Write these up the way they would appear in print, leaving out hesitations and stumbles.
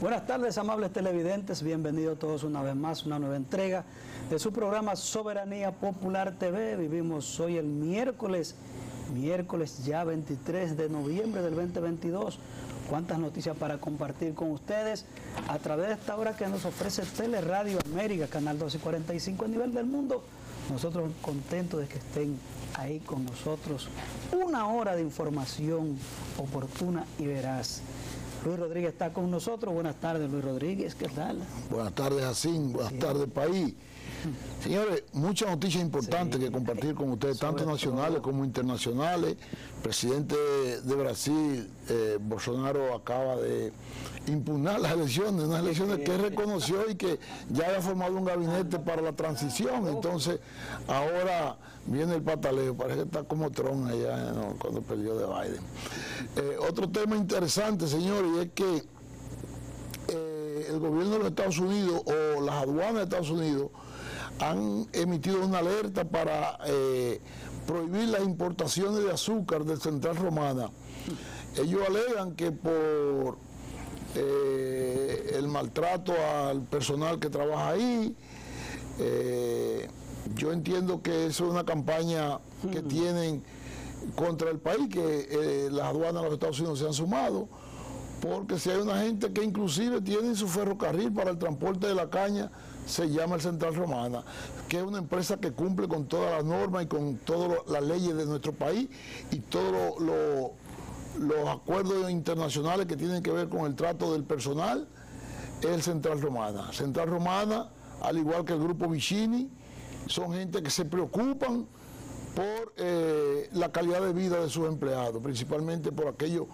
Buenas tardes, amables televidentes, bienvenidos todos una vez más, una nueva entrega de su programa Soberanía Popular TV. Vivimos hoy el miércoles ya 23 de noviembre del 2022. Cuántas noticias para compartir con ustedes a través de esta hora que nos ofrece Teleradio América, canal 1245 a nivel del mundo. Nosotros contentos de que estén ahí con nosotros. Una hora de información oportuna y veraz. Luis Rodríguez está con nosotros. Buenas tardes, Luis Rodríguez. ¿Qué tal? Buenas tardes, Jacín. Buenas tardes, país. Señores, muchas noticias importantes que compartir con ustedes, tanto nacionales como internacionales. El presidente de Brasil, Bolsonaro, acaba de impugnar las elecciones, unas elecciones que reconoció y que ya había formado un gabinete para la transición. Entonces, ahora viene el pataleo. Parece que está como Trump allá, ¿no?, cuando perdió de Biden. Otro tema interesante, señores, es que el gobierno de los Estados Unidos o las aduanas de Estados Unidos han emitido una alerta para prohibir las importaciones de azúcar de Central Romana. Ellos alegan que por el maltrato al personal que trabaja ahí, yo entiendo que eso es una campaña que tienen contra el país, que las aduanas de los Estados Unidos se han sumado, porque si hay una gente que inclusive tiene su ferrocarril para el transporte de la caña, se llama el Central Romana, que es una empresa que cumple con todas las normas y con todas las leyes de nuestro país y todos los acuerdos internacionales que tienen que ver con el trato del personal. Es el Central Romana. Central Romana, al igual que el Grupo Vicini, son gente que se preocupan por la calidad de vida de sus empleados, principalmente por aquellos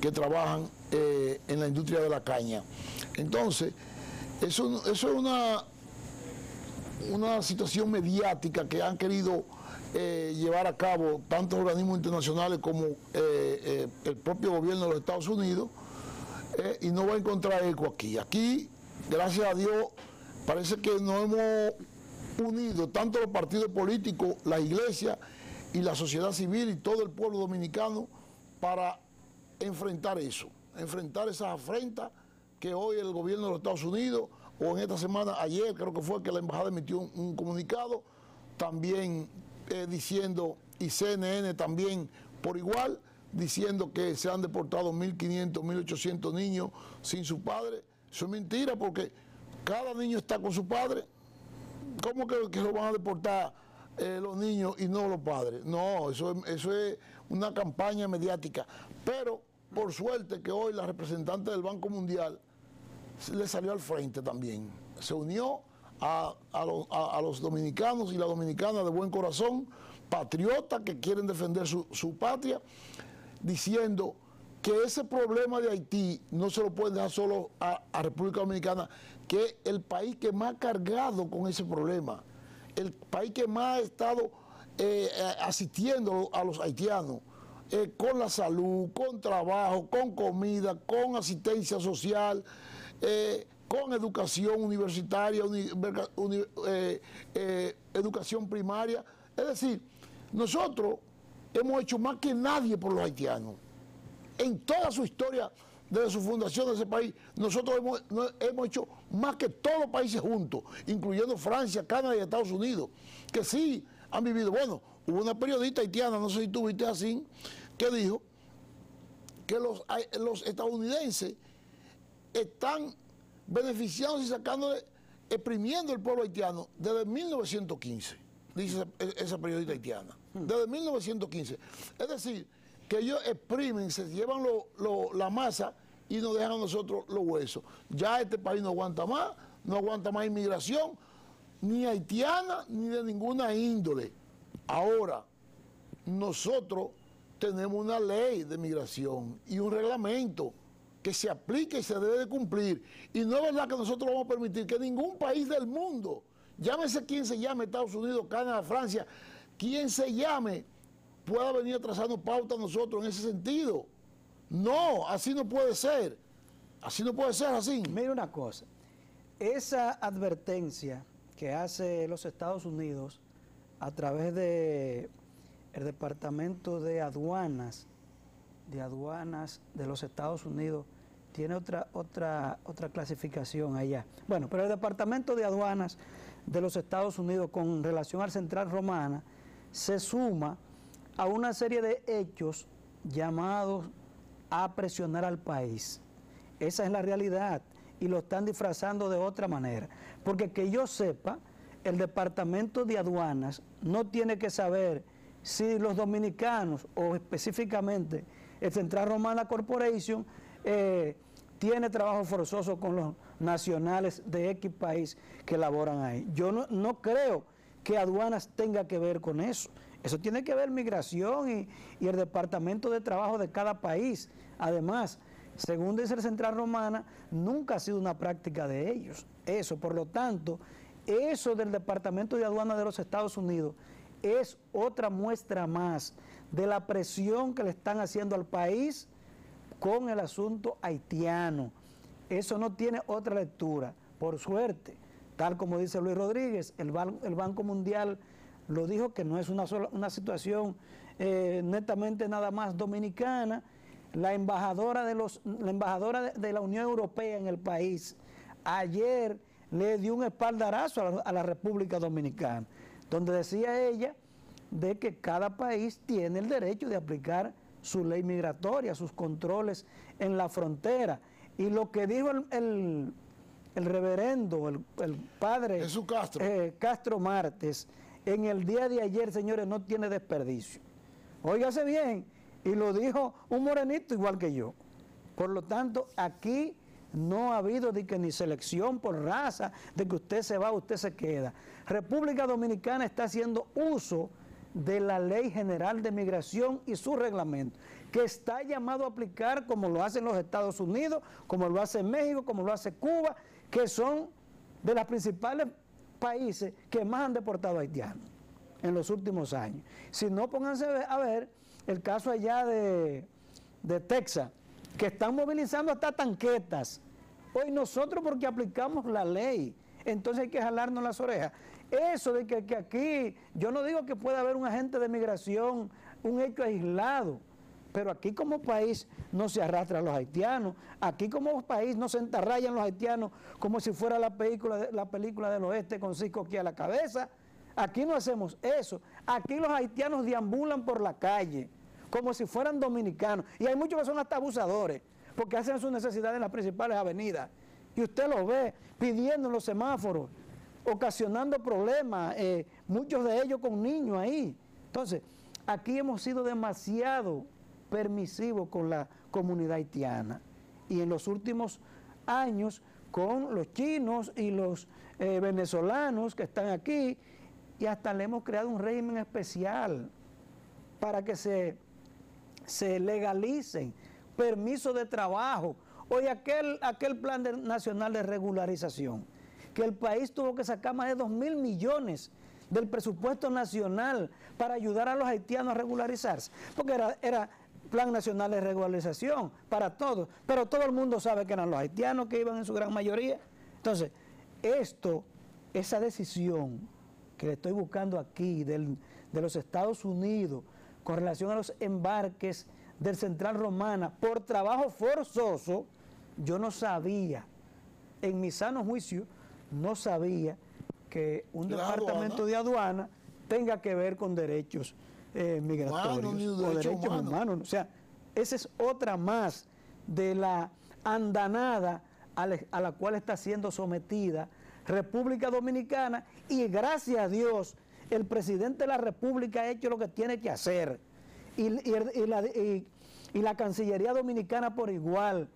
que trabajan en la industria de la caña. Entonces, eso es una situación mediática que han querido llevar a cabo tantos organismos internacionales como el propio gobierno de los Estados Unidos, y no va a encontrar eco aquí. Aquí, gracias a Dios, parece que nos hemos unido tanto los partidos políticos, la iglesia y la sociedad civil y todo el pueblo dominicano para enfrentar eso, enfrentar esas afrentas que hoy el gobierno de los Estados Unidos, o en esta semana, ayer creo que fue que la embajada emitió un comunicado, también diciendo, y CNN también por igual, diciendo que se han deportado 1.500, 1.800 niños sin su padre. Eso es mentira, porque cada niño está con su padre. ¿Cómo que lo van a deportar los niños y no los padres? No, eso es una campaña mediática. Pero por suerte que hoy la representante del Banco Mundial le salió al frente también. Se unió a los dominicanos y la dominicana de buen corazón, patriotas que quieren defender su patria, diciendo que ese problema de Haití no se lo pueden dejar solo a República Dominicana, que es el país que más ha cargado con ese problema, el país que más ha estado asistiendo a los haitianos, con la salud, con trabajo, con comida, con asistencia social, con educación universitaria, educación primaria. Es decir, nosotros hemos hecho más que nadie por los haitianos. En toda su historia, desde su fundación de ese país, nosotros hemos hecho más que todos los países juntos, incluyendo Francia, Canadá y Estados Unidos, que sí han vivido. Bueno, hubo una periodista haitiana, no sé si tú viste, así, que dijo que los estadounidenses están beneficiados y sacándole, exprimiendo el pueblo haitiano desde 1915, dice esa periodista haitiana, desde 1915. Es decir, que ellos exprimen, se llevan la masa y nos dejan a nosotros los huesos. Ya este país no aguanta más inmigración, ni haitiana, ni de ninguna índole. Ahora, nosotros tenemos una ley de migración y un reglamento que se aplica y se debe de cumplir. Y no es verdad que nosotros vamos a permitir que ningún país del mundo, llámese quien se llame, Estados Unidos, Canadá, Francia, quien se llame, pueda venir a trazarnos pauta a nosotros en ese sentido. No, así no puede ser. Así no puede ser, así. Mira una cosa, esa advertencia que hace los Estados Unidos a través de el Departamento de Aduanas de los Estados Unidos tiene otra clasificación allá. Bueno, pero el Departamento de Aduanas de los Estados Unidos con relación al Central Romana se suma a una serie de hechos llamados a presionar al país. Esa es la realidad y lo están disfrazando de otra manera. Porque que yo sepa, el Departamento de Aduanas no tiene que saber si los dominicanos o específicamente el Central Romana Corporation tiene trabajo forzoso con los nacionales de X país que laboran ahí. Yo no creo que aduanas tenga que ver con eso. Eso tiene que ver migración y el departamento de trabajo de cada país. Además, según dice el Central Romana, nunca ha sido una práctica de ellos. Eso, por lo tanto, eso del Departamento de Aduanas de los Estados Unidos es otra muestra más de la presión que le están haciendo al país con el asunto haitiano. Eso no tiene otra lectura, por suerte. Tal como dice Luis Rodríguez, el Banco Mundial lo dijo que no es una situación netamente nada más dominicana. La embajadora de la Unión Europea en el país ayer le dio un espaldarazo a la República Dominicana, donde decía ella de que cada país tiene el derecho de aplicar su ley migratoria, sus controles en la frontera. Y lo que dijo el reverendo, el padre Jesús Castro. Castro Marte, en el día de ayer, señores, no tiene desperdicio. Óigase bien, y lo dijo un morenito igual que yo. Por lo tanto, aquí no ha habido de que ni selección por raza, de que usted se va, usted se queda. República Dominicana está haciendo uso de la Ley General de Migración y su reglamento, que está llamado a aplicar como lo hacen los Estados Unidos, como lo hace México, como lo hace Cuba, que son de los principales países que más han deportado haitianos en los últimos años. Si no, pónganse a ver el caso allá de Texas, que están movilizando hasta tanquetas. Hoy nosotros porque aplicamos la ley, entonces hay que jalarnos las orejas. Eso de que aquí, yo no digo que pueda haber un agente de migración, un hecho aislado, pero aquí como país no se arrastran los haitianos, aquí como país no se entarrayan los haitianos como si fuera la película del oeste con Cisco aquí a la cabeza. Aquí no hacemos eso, aquí los haitianos deambulan por la calle como si fueran dominicanos, y hay muchos que son hasta abusadores, porque hacen sus necesidades en las principales avenidas, y usted los ve pidiendo en los semáforos, ocasionando problemas, muchos de ellos con niños ahí. Entonces, aquí hemos sido demasiado permisivos con la comunidad haitiana, y en los últimos años con los chinos y los venezolanos que están aquí, y hasta le hemos creado un régimen especial para que se legalicen, permiso de trabajo. Hoy aquel plan nacional de regularización, que el país tuvo que sacar más de 2.000 millones del presupuesto nacional para ayudar a los haitianos a regularizarse, porque era plan nacional de regularización para todos, pero todo el mundo sabe que eran los haitianos que iban en su gran mayoría. Entonces, esa decisión que le estoy buscando aquí de los Estados Unidos con relación a los embarques del Central Romana por trabajo forzoso, yo no sabía, en mi sano juicio, no sabía que un departamento de aduana tenga que ver con derechos migratorios o derechos humanos. O sea, esa es otra más de la andanada a la cual está siendo sometida República Dominicana, y gracias a Dios el presidente de la República ha hecho lo que tiene que hacer, y la Cancillería Dominicana por igual,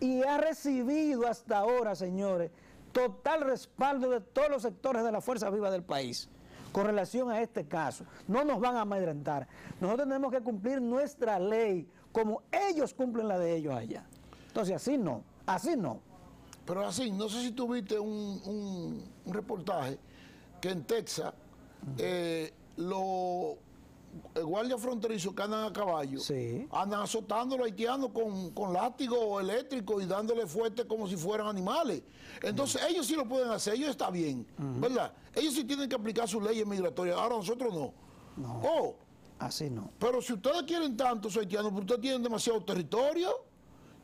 y ha recibido hasta ahora, señores, total respaldo de todos los sectores de la fuerza viva del país con relación a este caso. No nos van a amedrentar, nosotros tenemos que cumplir nuestra ley como ellos cumplen la de ellos allá. Entonces así no. Pero así, no sé si tuviste un reportaje que en Texas los guardias fronterizos que andan a caballo, sí, andan azotando a los haitianos con látigo eléctrico y dándole fuerte como si fueran animales. Entonces ellos sí lo pueden hacer, ellos está bien, ¿verdad? Ellos sí tienen que aplicar sus leyes migratorias, ahora nosotros no. Así no. Pero si ustedes quieren tanto, esos haitianos, porque ustedes tienen demasiado territorio.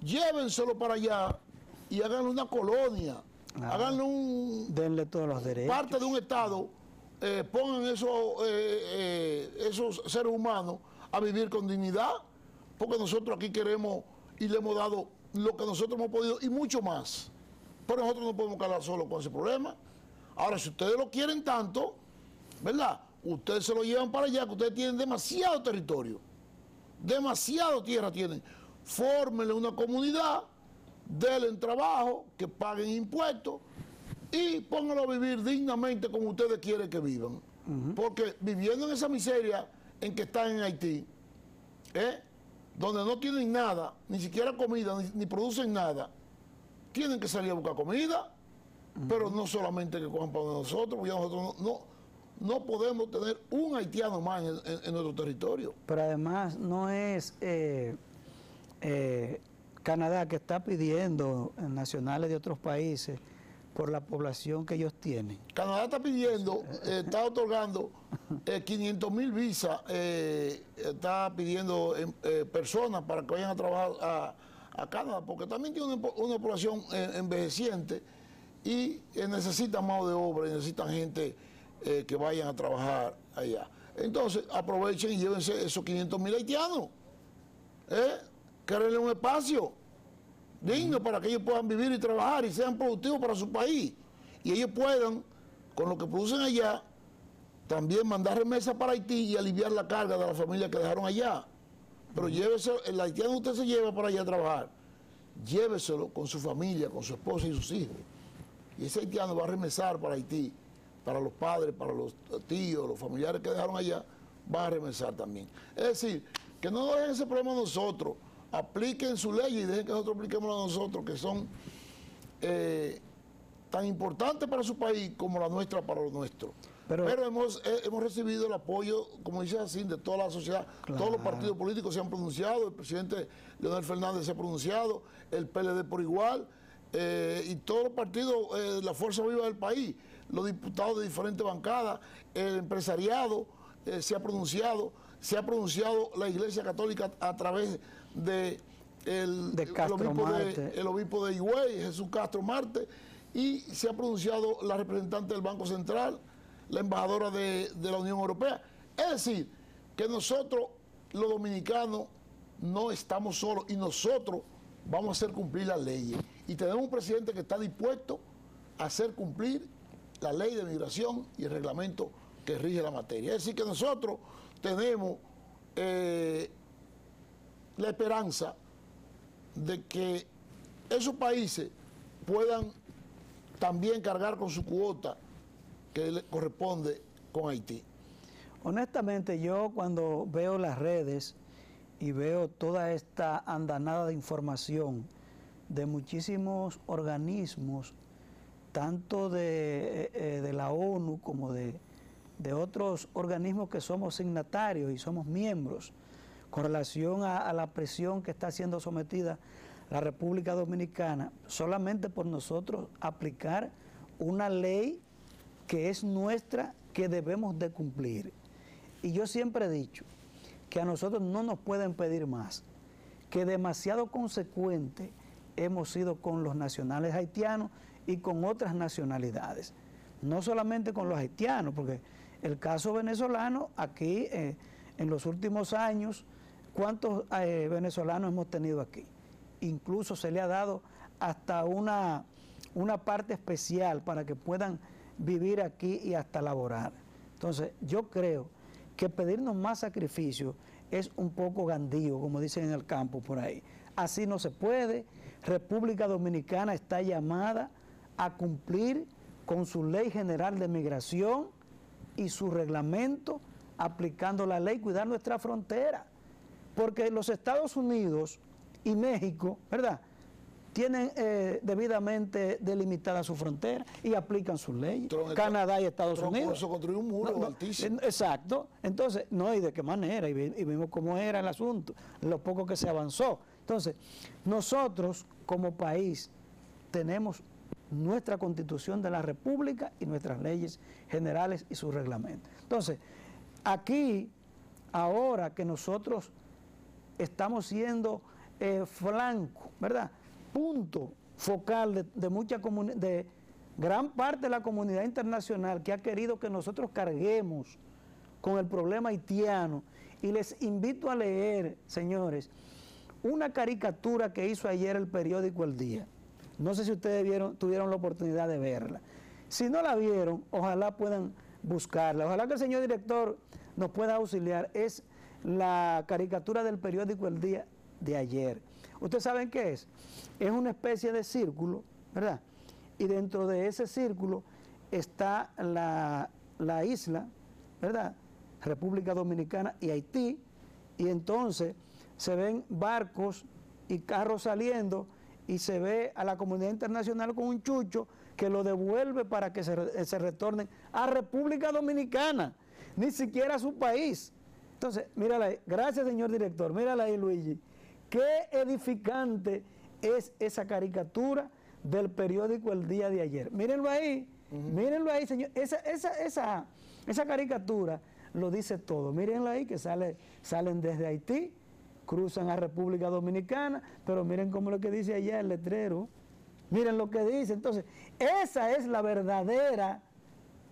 llévenselo para allá y háganle una colonia, háganle un... Denle todos los derechos. Parte de un Estado, pongan esos seres humanos a vivir con dignidad, porque nosotros aquí queremos y le hemos dado lo que nosotros hemos podido y mucho más. Pero nosotros no podemos calar solo con ese problema. Ahora, si ustedes lo quieren tanto, ¿verdad? Ustedes se lo llevan para allá, que ustedes tienen demasiado territorio, demasiado tierra tienen. Fórmenle una comunidad, denle trabajo, que paguen impuestos y pónganlo a vivir dignamente como ustedes quieren que vivan. Porque viviendo en esa miseria en que están en Haití, donde no tienen nada, ni siquiera comida, ni producen nada, tienen que salir a buscar comida, pero no solamente que cojan para nosotros, porque ya nosotros no podemos tener un haitiano más en nuestro territorio. Pero además no es Canadá que está pidiendo nacionales de otros países por la población que ellos tienen. Canadá está pidiendo, está otorgando 500.000 visas, está pidiendo personas para que vayan a trabajar a Canadá, porque también tiene una población envejeciente y necesita mano de obra, necesitan gente que vayan a trabajar allá. Entonces, aprovechen y llévense esos 500.000 haitianos. Créenle un espacio digno para que ellos puedan vivir y trabajar y sean productivos para su país. Y ellos puedan, con lo que producen allá, también mandar remesas para Haití y aliviar la carga de las familias que dejaron allá. Pero llévese, el haitiano usted se lleva para allá a trabajar, lléveselo con su familia, con su esposa y sus hijos. Y ese haitiano va a remesar para Haití, para los padres, para los tíos, los familiares que dejaron allá, va a remesar también. Es decir, que no dejen ese problema a nosotros, apliquen su ley y dejen que nosotros apliquemos a nosotros, que son tan importantes para su país como la nuestra para lo nuestro. Pero hemos recibido el apoyo, como dice así, de toda la sociedad. Claro. Todos los partidos políticos se han pronunciado, el presidente Leonel Fernández se ha pronunciado, el PLD por igual, y todos los partidos, la fuerza viva del país, los diputados de diferentes bancadas, el empresariado se ha pronunciado, la Iglesia Católica a través de el obispo de Higüey, Jesús Castro Marte, y se ha pronunciado la representante del Banco Central, la embajadora de la Unión Europea. Es decir, que nosotros, los dominicanos, no estamos solos y nosotros vamos a hacer cumplir las leyes. Y tenemos un presidente que está dispuesto a hacer cumplir la ley de migración y el reglamento que rige la materia. Es decir, que nosotros tenemos la esperanza de que esos países puedan también cargar con su cuota que le corresponde con Haití. Honestamente, yo cuando veo las redes y veo toda esta andanada de información de muchísimos organismos, tanto de la ONU como de otros organismos que somos signatarios y somos miembros, con relación a la presión que está siendo sometida la República Dominicana, solamente por nosotros aplicar una ley que es nuestra, que debemos de cumplir. Y yo siempre he dicho que a nosotros no nos pueden pedir más, que demasiado consecuente hemos sido con los nacionales haitianos y con otras nacionalidades. No solamente con los haitianos, porque el caso venezolano, aquí en los últimos años, ¿cuántos venezolanos hemos tenido aquí? Incluso se le ha dado hasta una parte especial para que puedan vivir aquí y hasta laborar. Entonces, yo creo que pedirnos más sacrificio es un poco gandío, como dicen en el campo por ahí. Así no se puede. República Dominicana está llamada a cumplir con su Ley General de Migración y su reglamento, aplicando la ley, cuidar nuestra frontera. Porque los Estados Unidos y México, ¿verdad?, tienen debidamente delimitada su frontera y aplican sus leyes. Canadá y Estados Unidos. Eso construyó un muro altísimo. Exacto. Entonces, no, ¿y de qué manera? Y vimos cómo era el asunto, lo poco que se avanzó. Entonces, nosotros como país tenemos nuestra Constitución de la República y nuestras leyes generales y sus reglamentos. Entonces, aquí, ahora que nosotros estamos siendo flanco, ¿verdad? Punto focal de mucha comunidad, de gran parte de la comunidad internacional que ha querido que nosotros carguemos con el problema haitiano. Y les invito a leer, señores, una caricatura que hizo ayer el periódico El Día. No sé si ustedes vieron, tuvieron la oportunidad de verla. Si no la vieron, ojalá puedan buscarla. Ojalá que el señor director nos pueda auxiliar. Es la caricatura del periódico El Día de ayer. ¿Ustedes saben qué es? Es una especie de círculo, ¿verdad? Y dentro de ese círculo está la isla, ¿verdad? República Dominicana y Haití. Y entonces se ven barcos y carros saliendo y se ve a la comunidad internacional con un chucho que lo devuelve para que se retornen a República Dominicana, ni siquiera a su país. Entonces, mírala ahí. Gracias, señor director. Mírala ahí, Luigi. Qué edificante es esa caricatura del periódico El Día de ayer. Mírenlo ahí, mírenlo ahí, señor. Esa caricatura lo dice todo. Mírenla ahí, que salen desde Haití, cruzan a República Dominicana, pero miren cómo lo que dice allá el letrero. Miren lo que dice. Entonces, esa es la verdadera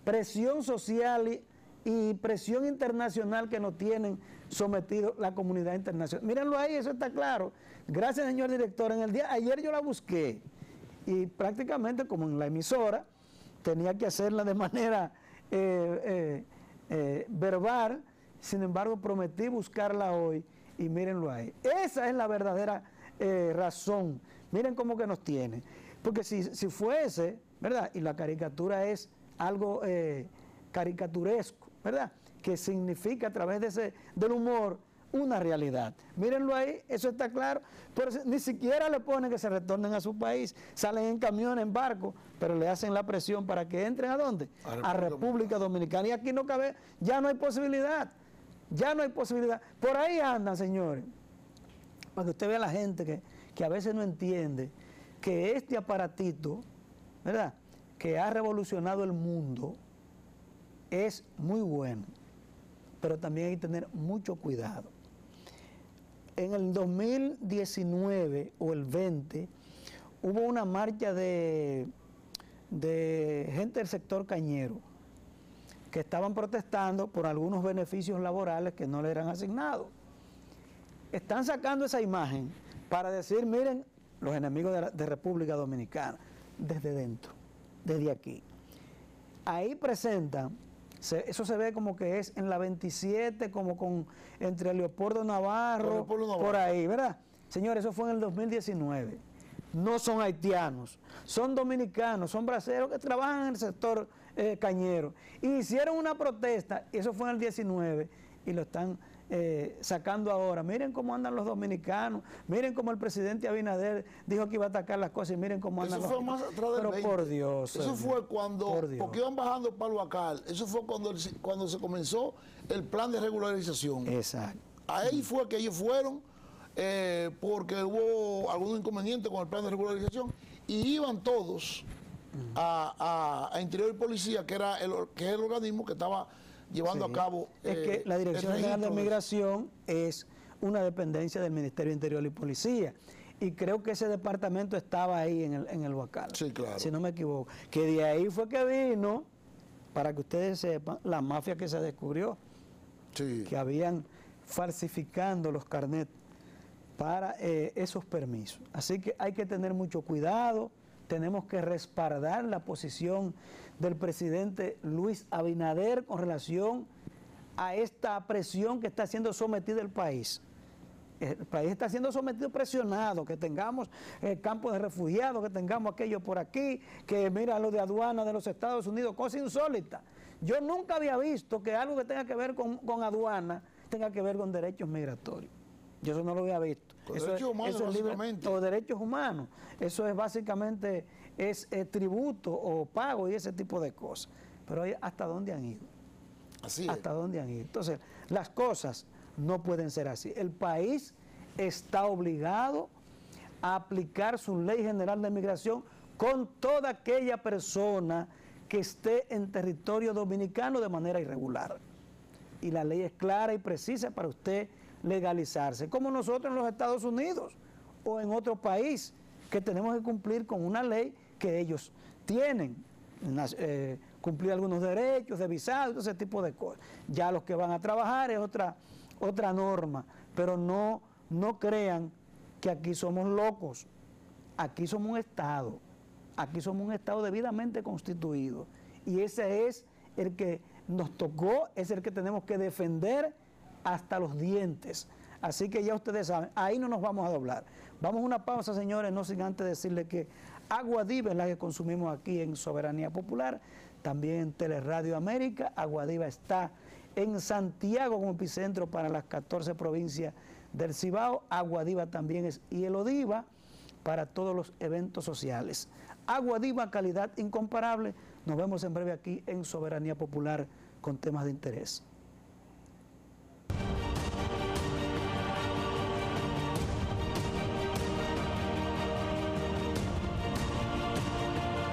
presión social y presión internacional que nos tienen sometido la comunidad internacional. Mírenlo ahí, eso está claro. Gracias, señor director. En el día, ayer yo la busqué y prácticamente como en la emisora tenía que hacerla de manera verbal, sin embargo prometí buscarla hoy y mírenlo ahí. Esa es la verdadera razón. Miren cómo que nos tiene. Porque si fuese, ¿verdad? Y la caricatura es algo caricaturesco, ¿verdad? Que significa a través del humor una realidad. Mírenlo ahí, eso está claro. Pero ni siquiera le ponen que se retornen a su país. Salen en camión, en barco, pero le hacen la presión para que entren ¿a dónde? A República Dominicana. Y aquí no cabe, ya no hay posibilidad. Ya no hay posibilidad. Por ahí andan, señores. Para que usted vea a la gente que a veces no entiende que este aparatito, ¿verdad?, que ha revolucionado el mundo, es muy bueno. Pero también hay que tener mucho cuidado. En el 2019 o el 20 hubo una marcha de gente del sector cañero que estaban protestando por algunos beneficios laborales que no le eran asignados. Están sacando esa imagen para decir, miren, los enemigos de República Dominicana, desde dentro, desde aquí. Ahí presentan, eso se ve como que es en la 27, como entre Leopoldo Navarro, por ahí, ¿verdad? Señores, eso fue en el 2019. No son haitianos, son dominicanos, son braceros que trabajan en el sector cañero. Y hicieron una protesta, y eso fue en el 19, y lo están sacando ahora. Miren cómo andan los dominicanos, miren cómo el presidente Abinader dijo que iba a atacar las cosas, y miren cómo andan los dominicanos. Eso fue más atrás del 20. Pero por Dios. Eso fue cuando, porque iban bajando para Huacal, eso fue cuando se comenzó el plan de regularización. Exacto. Ahí fue que ellos fueron. Porque hubo algún inconveniente con el plan de regularización y iban todos a Interior y Policía, que es el organismo que estaba llevando a cabo. Es que la Dirección General de Migración es una dependencia del Ministerio Interior y Policía. Y creo que ese departamento estaba ahí en el Huacal. Sí, claro. Si no me equivoco. Que de ahí fue que vino, para que ustedes sepan, la mafia que se descubrió. Sí. Que habían falsificando los carnets para esos permisos. Así que hay que tener mucho cuidado, tenemos que respaldar la posición del presidente Luis Abinader con relación a esta presión que está siendo sometida el país. El país está siendo sometido, presionado, que tengamos campos de refugiados, que tengamos aquello por aquí, que mira lo de aduana de los Estados Unidos, cosa insólita. Yo nunca había visto que algo que tenga que ver con aduana tenga que ver con derechos migratorios. Yo eso no lo había visto. Derechos humanos. Eso es básicamente tributo o pago y ese tipo de cosas. Pero ¿hasta dónde han ido? Así es. ¿Hasta dónde han ido? Entonces, las cosas no pueden ser así. El país está obligado a aplicar su Ley General de Migración con toda aquella persona que esté en territorio dominicano de manera irregular. Y la ley es clara y precisa para usted legalizarse, como nosotros en los Estados Unidos. o en otro país, que tenemos que cumplir con una ley que ellos tienen, cumplir algunos derechos de visado, ese tipo de cosas. Ya los que van a trabajar es otra norma, pero no crean que aquí somos locos. Aquí somos un Estado, debidamente constituido, y ese es el que nos tocó, es el que tenemos que defender hasta los dientes. Así que ya ustedes saben, ahí no nos vamos a doblar. Vamos a una pausa, señores, no sin antes decirles que Agua Diva es la que consumimos aquí en Soberanía Popular, también en Teleradio América. Agua Diva está en Santiago como epicentro para las 14 provincias del Cibao. Agua Diva también es Hielo Diva para todos los eventos sociales. Agua Diva, calidad incomparable. Nos vemos en breve aquí en Soberanía Popular con temas de interés.